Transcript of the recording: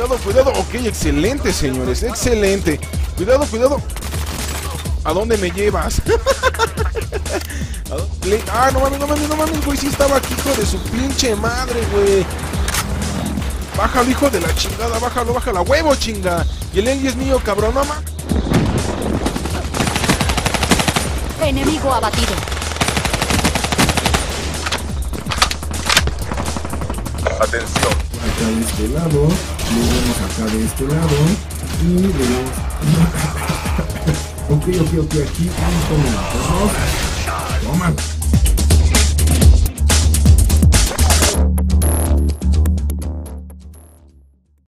Cuidado, cuidado. Ok, excelente, señores. Excelente. Cuidado, cuidado. ¿A dónde me llevas? Ah, no mames, no mames, no mames, güey. Sí estaba aquí, hijo de su pinche madre, güey. Bájalo, hijo de la chingada. Bájalo, bájala. Huevo, chinga. Y el Engie es mío, cabrón. No mames. Enemigo abatido. Atención. Acá de este lado. Llegamos acá de este lado. Y llegamos. Ok, ok, ok. Aquí vamos a tomar. Toma.